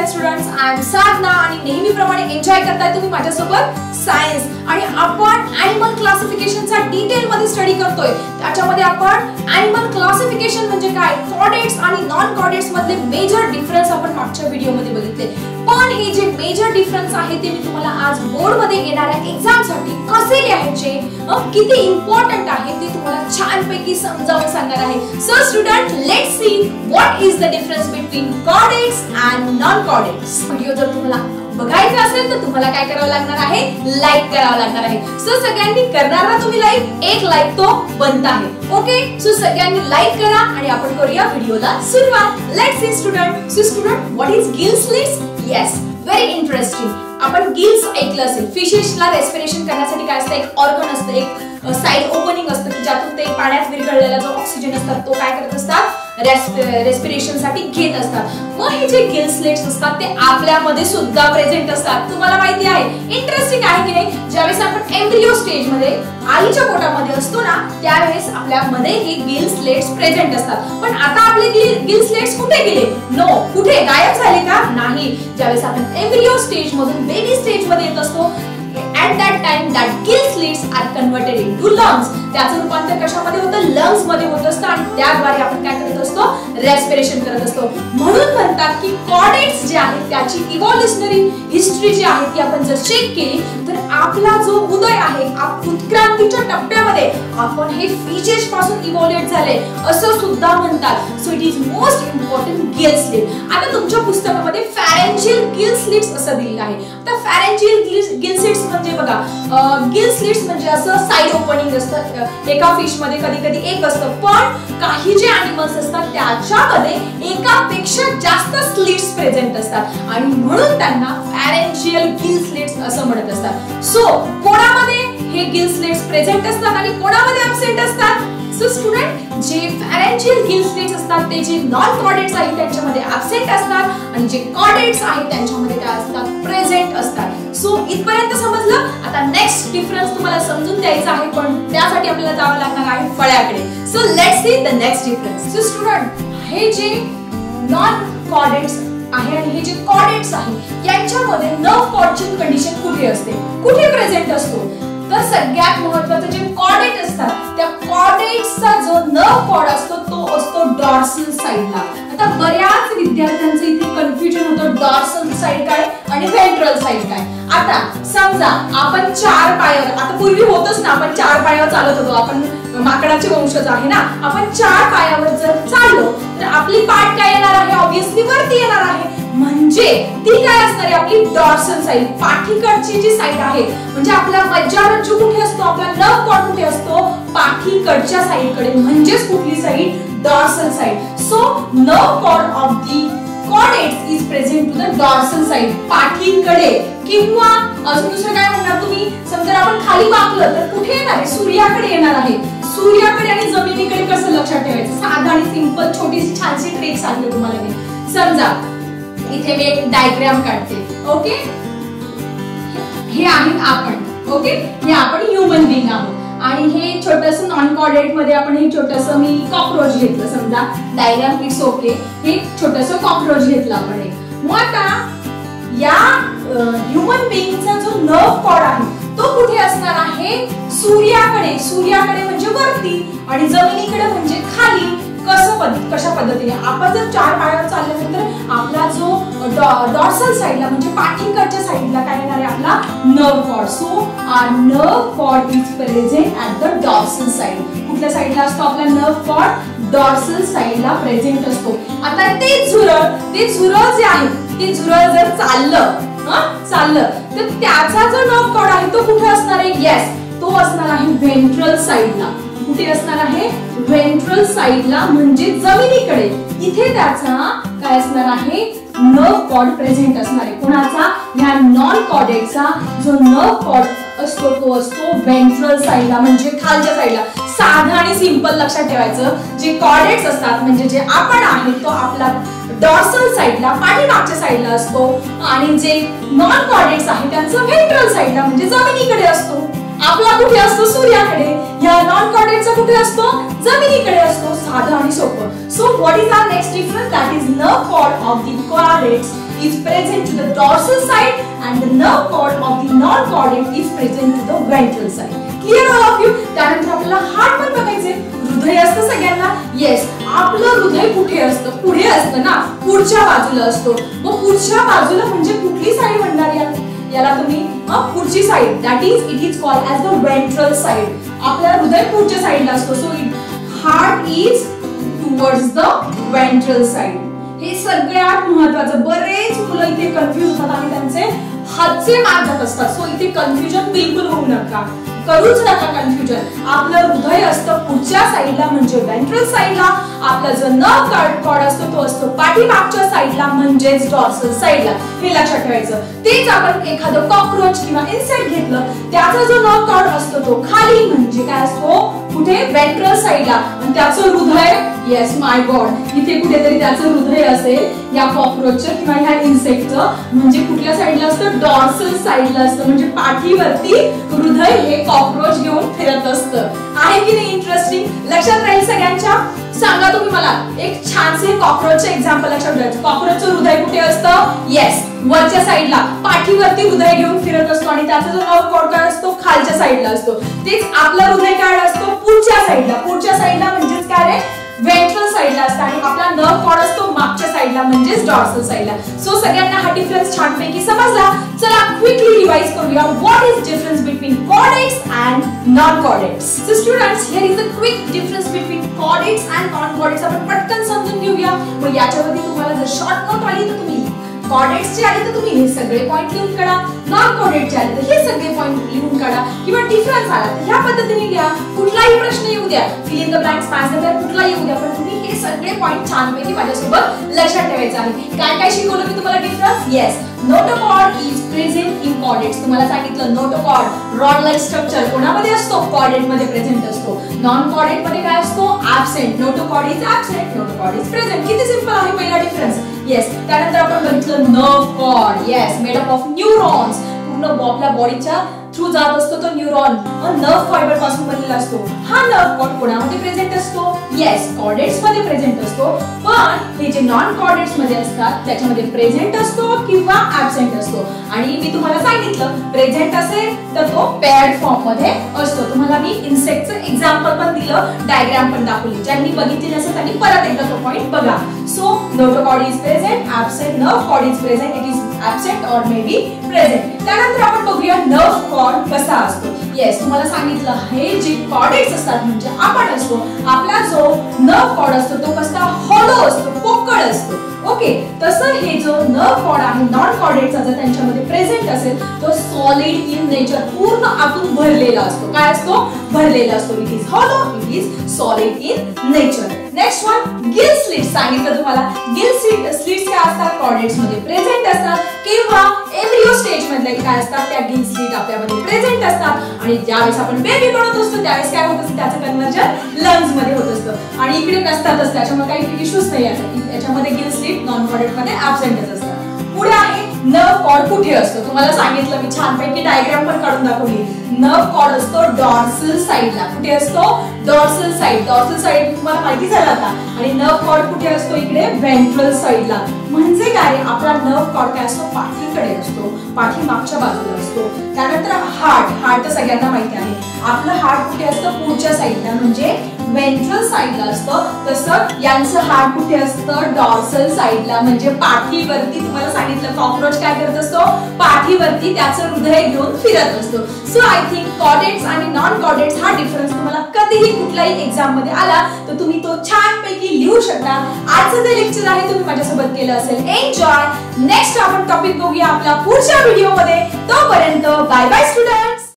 Dear students, I am Sadhna and नेहमी प्रमाणे enjoy करता है तुम्ही माझ्या सोबत science आणि आपण animal classification चा detail मध्ये study करतोय त्याच्यामध्ये आपण animal classification म्हणजे काय chordates आणि non chordates मधले major difference आपण मागच्या व्हिडिओ मध्ये बघितले पण हे जे major difference आहे ते मी तुम्हाला आज बोर्ड मध्ये येणाऱ्या exam साठी कसे लिहायचे किती important आहे ते तुम्हाला छानपैकी समजावून सांगणार आहे so student let's see what is the difference between chordates and non-chordates video जर तुम्हाला बघायचा असेल तर तुम्हाला काय करावं लागणार आहे लाइक करावं लागणार आहे सो सगळ्यांनी करणार ना तुम्ही लाइक एक लाइक तो बनता है ओके सो सगळ्यांनी लाइक करा आणि आपण करूया व्हिडिओला सुरुवात let's see student so student what is gill slits yes very interesting आपण गिल्स ऐकलं असेल फिशेसला रेस्पिरेशन करण्यासाठी काय असतं एक ऑर्गन असतं एक साइड ओपनिंग असतं की ज्यातून ते पाण्यात विरघळलेला जो ऑक्सिजन असतो तो काय करत असतात रेस्पिरेशन साठी घेत असतात मग हे जे गिल स्लिट्स असतात ते आपल्यामध्ये सुद्धा प्रेझेंट असतात तुम्हाला माहिती आहे इंटरेस्टिंग आहे की नाही ज्यावेळेस आपण एम्ब्रियो स्टेज मध्ये आईच्या पोटामध्ये असतो ना त्यावेळेस आपल्यामध्ये हे गिल स्लिट्स प्रेझेंट असतात पण आता आपले गिल स्लिट्स कुठे गेले नो कुठे गायब झाले का नाही ज्यावेळेस आपण एम्ब्रियो स्टेज मधून बेबी स्टेज मध्ये येत असतो at that time that gill slits are converted into lungs त्याचं रूपांतर कशामध्ये होतं लंग्स मध्ये होत असतं आणि त्याद्वारे आपण काय करत असतो रेस्पिरेशन करत असतो म्हणून म्हणतात की कॉर्डेट्स जे आहेत त्याची इवोल्यूशनरी हिस्ट्री जी आहे ती आपण जर चेक केली तर आपला जो उदय आहे उत्क्रांतीच्या टप्प्यामध्ये आपण हे फिशेस पासून इव्होल्यूट झाले असं सुद्धा म्हणतात so it is most important gill slit आता तुमच्या पुस्तकामध्ये फॅरेंजियल गिल स्लिट्स असं दिलेलं आहे आता फॅरेंजियल गिल स्लिट्स म्हणजे बघा गिल स्लिट्स म्हणजे असं साइड ओपनिंग असतं एका फिश मध्ये कधी कधी एक असतं पण काही जे ॲनिमल्स असतात त्याच्यामध्ये एकापेक्षा जास्त स्लिट्स प्रेझेंट असतात आणि म्हणून त्यांना फॅरेंजियल गिल स्लिट्स असं म्हणत असतात सो कोणामध्ये हे गिल स्लिट्स प्रेझेंट असतात आणि कोणामध्ये ॲब्सेंट असतात सो स्टूडेंट जे फॅरेंजियल गिल स्लिट्स असतात ते जे नॉन कॉर्डेट्स आहेत त्यांच्यामध्ये ॲब्सेंट असतात आणि जे कॉर्डेट्स आहेत त्यांच्यामध्ये काय असतात प्रेझेंट असतात सो इतपर्यंत समजलं आता नेक्स्ट डिफरन्स तुम्हाला समजून द्यायचा आहे पण त्यासाठी आपल्याला जावं लागणार आहे फळ्याकडे so let's see the next difference so student हे जे नॉन कॉर्डेट्स आहे आणि हे जे कॉर्डेट्स आहे यांच्यामध्ये नर्व कॉर्डची कंडिशन कुठे असते कुठे प्रेझेंट असतो तर सगळ्यात महत्त्वाचं जे कॉर्डेट असतात त्या कॉर्डेट्सचा जो नर्व कॉर्ड असतो तो असतो डॉर्सल साइडला आता बऱ्याच विद्यार्थ्यांचं इथे कन्फ्युजन होतं डॉर्सल साइड काय आणि व्हेंट्रल साइड काय आता समजा आपण चार पायावर आता पूर्वी होतच ना आपण चार पायावर चालत होतो आपण माकडाचे वंशज आहे ना आपण चार पायावर जर चाललो तर आपली पाठ काय येणार आहे ऑब्व्हियसली वरती येणार आहे म्हणजे ती काय असणार आहे आपली डॉर्सल साइड पाठीकडची जी साइड आहे म्हणजे आपला मज्जारज्जू कुठे असतो आपला नर्व कॉर्ड कुठे असतो पाठीकडच्या साइड कडे म्हणजे कुठली side dorsal side so nerve cord of the chordates is present to the dorsal side पाठीकडे किंवा अजून दुसरं काय म्हणणार तुम्ही समजा आपण खाली वाकलं तर कुठे येणार आहे सूर्याकडे येणार आहे सूर्याकडे आणि जमिनीकडे कसं लक्षात ठेवायचं साधा आणि सिंपल छोटीशी छानशी ट्रिक सांगते तुम्हाला मी समजा इथे मी एक डायग्राम काढते ओके हे आहेत आपण ओके हे आपण ह्यूमन बीइंग आहोत आणि हे छोटसं नॉन कॉर्डेट मध्ये आपण हे छोटसं मी कॉकरोच घेतलं समजा डायग्राम इट्स ओके हे छोटसं कॉकरोच घेतलं आपण मग आता या ह्यूमन बीइंगचा जो नर्व कॉर्ड आहे तो कुठे असणार आहे सूर्याकडे सूर्याकडे म्हणजे वरती आणि जमिनीकडे म्हणजे खाली कशा पद्धतीने आपण जर चार पायावर चालल्यानंतर आपला जो डॉर्सल साइडला म्हणजे पाठीकडच्या साइडला काय येणार आहे आपला nerve cord so nerve cord is present at the dorsal side कुठल्या साइडला असतो आपला नर्व कॉर्ड डॉर्सल साइडला प्रेझेंट असतो आता ते झुरळ जे आहे ते झुरळ जर चाललं तर त्याचा जो नर्व कॉर्ड आहे तो कुठे असणार आहे येस तो असणार आहे व्हेंट्रल साइडला कुठे असणार आहे व्हेंट्रल साइडला म्हणजे जमिनीकडे इथे त्याचा काय असणार आहे नर्व कॉर्ड प्रेझेंट असणार आहे कोणाचा या नॉन कॉर्डेटचा जो नर्व कॉर्ड असतो तो असतो व्हेंट्रल साइडला म्हणजे खालच्या साइडला साधा आणि सिंपल लक्षात ठेवायचं जे कॉर्डेट्स असतात म्हणजे जे आपण आहे तो आपला डॉर्सल साइडला पाठीमागच्या साइडला असतो आणि जे नॉन कॉर्डेट्स आहे त्यांचं व्हेंट्रल साइडला म्हणजे जमिनीकडे असतो आपला कुठे असतो सूर्याकडे या नॉन कॉर्डेटचा कुठे असतो जमिनीकडे असतो साधा आणि सोपं so what is our next difference that is nerve cord of the chordates is present to the dorsal side and the nerve cord of the non-cordate is present to the ventral side. Clear all of you? त्यानंतर आपल्याला heart पण बघायचं. हृदय असतं सगळ्यांना. Yes, आपलं हृदय कुठे असतं? पुढे असतं ना, पुढच्या बाजूला असतो. मग पुढच्या बाजूला म्हणजे कुठली साईड म्हणणार याला? याला तुम्ही पुढची side, that is it is called as the ventral side. आपला हृदय पुढच्या साईडला असतो. So heart is towards the ventral side. हे सगळ्यात महत्त्वाचं. बरेच मुलं इथे कन्फ्यूज होतात आणि त्यांचे हातचे मार्क जात असतात. सो इथे कन्फ्यूजन बिलकुल होऊ नका, करूच नका कन्फ्यूजन. आपलं हृदय असतं पुढच्या साईडला म्हणजे व्हेंट्रल साईडला. आपला जो नर्व कॉर्ड असतो तो असतो पाठीमागच्या साईडला म्हणजे डॉर्सल साईडला. हे लक्षात ठेवायचं. तेच आपण एखादं कॉकरोच किंवा इन्सेक्ट घेतलं, त्याचा जो नर्व कॉर्ड असतो तो खाली म्हणजे काय असतो? कुठे? व्हेंट्रल साईडला. आणि त्याचं हृदय, येस माय गॉड, इथे कुठेतरी त्याचं हृदय असेल या कॉकरोचचं किंवा ह्या इन्सेक्टचं. म्हणजे कुठल्या साईडला असतं? डॉर्सल साईडला असतं. म्हणजे पाठीवरती हृदय हे कॉकरोच घेऊन फिरत असतं. आहे की नाही इंटरेस्टिंग? लक्षात राहील सगळ्यांच्या? सांगा तुम्ही मला एक छानसे कॉकरोचचं एक्झाम्पल लक्षात ठेवायचं. कॉकरोचचं हृदय कुठे असतं? येस, वरच्या साईडला, पाठीवरती हृदय घेऊन फिरत असतो. आणि त्याचा जो नर्व कॉर्ड असतो खालच्या साईडला असतो. तेच आपला हृदय काय असतो? पुढच्या साईडला. पुढच्या साईडला म्हणजेच काय रे? व्हेंट्रल साईडला असतं. आणि आपला नर्व कॉर्ड असतो मागच्या साईडला म्हणजेच डॉर्सल साईडला. सो सगळ्यांना हा डिफरन्स छानपैकी समजला. चला क्विकली रिवाइज करूया. What is difference between chordates and non chordates? So students, here is a quick difference between chordates and non chordates. आपण पटकन समजून घेऊया. मग याच्यावरती तुम्हाला जर शॉर्टकट आली तर तुम्ही कॉर्डेट्स चे आले तर तुम्ही हे सगळे पॉइंट लिहून काढा. नॉन कॉर्डेट चे आले तर हे सगळे पॉइंट लिहून काढा. किंवा डिफरन्स आला तर ह्या पद्धतीने लिहा. कुठलाही प्रश्न येऊ द्या, फिल इन द ब्लँक्स कुठला येऊ द्या, पण तुम्ही हे सगळे पॉइंट छानपैकी माझ्यासोबत लक्षात ठेवायचं आहे. काय काय शिकवलं मी तुम्हाला difference? Yes, notochord is present in chordates. तुम्हाला सांगितलं नोटोकॉर्ड रॉड लाईक स्ट्रक्चर कोणामध्ये असतो? कॉर्डेट मध्ये प्रेझेंट असतो. नॉन कॉर्डेट मध्ये काय असतो? Absent. Notochord is absent, notochord is present. किती सिंपल आहे पहिला डिफरन्स. येस, त्यानंतर आपण बघितलं nerve cord. Yes, made up of neurons. पूर्ण आपल्या बॉडीच्या थ्रू जात असतो तो न्यूरॉन. नर्व फायबर पासून बनलेला असतो. हा नर्व कॉर्ड कोणामध्ये प्रेझेंट असतो? येस, कॉर्डेट्स मध्ये प्रेझेंट असतो. पण हे जे नॉन कॉर्डेट्स मध्ये असतात त्याच्यामध्ये प्रेझेंट असतो किंवा ऍब्सेंट असतो. आणि मी तुम्हाला सांगितलं प्रेझेंट असेल तर तो पेअर्ड फॉर्म मध्ये असतो. तुम्हाला मी इन्सेक्टचं एक्झाम्पल पण दिलं, डायग्राम पण दाखवली. ज्यांनी बघितली नसेल त्यांनी परत एकदा तो पॉईंट बघा. So notochord is present, absent. Nerve cord is present, it is absent or may be present. त्यानंतर आपण बघूया नर्व कॉर्ड कसा असतो. येस, तुम्हाला सांगितलं हे जे कॉर्डेट्स असतात म्हणजे आपण असतो, आपला जो नर्व कॉर्ड असतो तो कसा हॉलो असतो, पोकळ असतो. ओके, तसं हे जो नर्व कॉर्ड आहे नॉन कॉर्डेटचा जर त्यांच्यामध्ये प्रेझेंट असेल तो सॉलिड इन नेचर, पूर्ण आतून भरलेला असतो. काय असतो? भरलेला असतो. It is hollow, it is solid in nature. Next one, gill slits. सांगितलं तुम्हाला गिल स्लिट्स काय असतात? कॉर्डेट्स मध्ये प्रेझेंट असतात. किंवा एम्ब्रियो स्टेज मधले काय असतात? त्या गिल स्लिट आपल्यामध्ये प्रेझेंट असतात. आणि ज्यावेळेस आपण बेबी बनवत असतो त्यावेळेस काय होत असतं? त्याचं कन्व्हर्जन लंग्स मध्ये होत असतं. आणि इकडे नसतातच, त्याच्यामुळे काही इश्यूज नाही असतात. याच्यामध्ये गिल स्लिट नॉन कॉर्डेट मध्ये ऍब्सेंटच असतात. पुढे आहे नर्व कॉर्ड कुठे असतो? तुम्हाला सांगितलं मी छानपैकी, डायग्राम पण काढून दाखवली. नर्व कॉर्ड असतो डॉर्सल साईडला. कुठे असतो? Dorsal side. डॉर्सल साईड तुम्हाला माहिती झालं आता. आणि नर्व कॉर्ड कुठे असतो? इकडे व्हेंट्रल साईडला. म्हणजे काय, आपला नर्व कॉर्ड काय असतो? पाठीकडे असतो, पाठीमागच्या बाजूला असतो. त्यानंतर हार्ट. हार्ट सगळ्यांना माहिती आहे. आपलं हार्ट कुठे असतं? पुढच्या साईडला म्हणजे व्हेंट्रल साईडला असतं. तसं यांचं हार्ट कुठे असतं? डॉर्सल साईडला म्हणजे पाठीवरती. तुम्हाला सांगितलं कॉकरोच काय करत असतो? पाठीवरती त्याचं हृदय घेऊन फिरत असतो. सो आय थिंक कॉर्डेट्स आणि नॉन कॉर्डेट्स हा डिफरन्स तुम्हाला कधीही कुठल्याही एक्झाम मध्ये आला तर तुम्ही तो छानपैकी लिहू शकता. आजचं जे लेक्चर आहे तुम्ही माझ्यासोबत केलं असेल, एन्जॉय. नेक्स्ट आपण टॉपिक बघूया आपला पुढच्या व्हिडिओमध्ये. तोपर्यंत बाय बाय स्टुडंट.